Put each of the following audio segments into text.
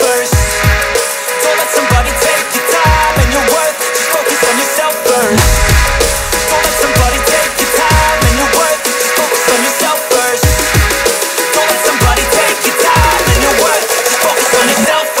first. Don't let somebody take your time and your worth, just focus on yourself first. Don't let somebody take your time and your worth, just focus on yourself first. Don't let somebody take your time and your worth, just focus on yourself first.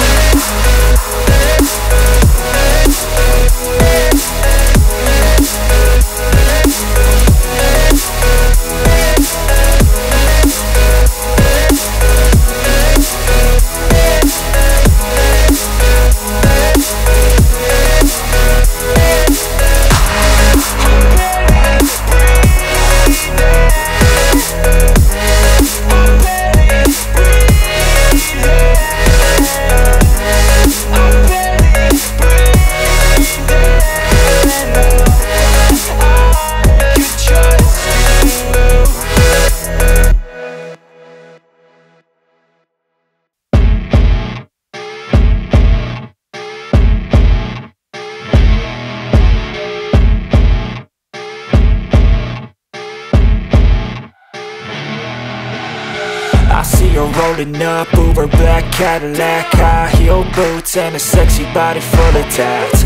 up, Uber black Cadillac, high heel boots and a sexy body full of tats.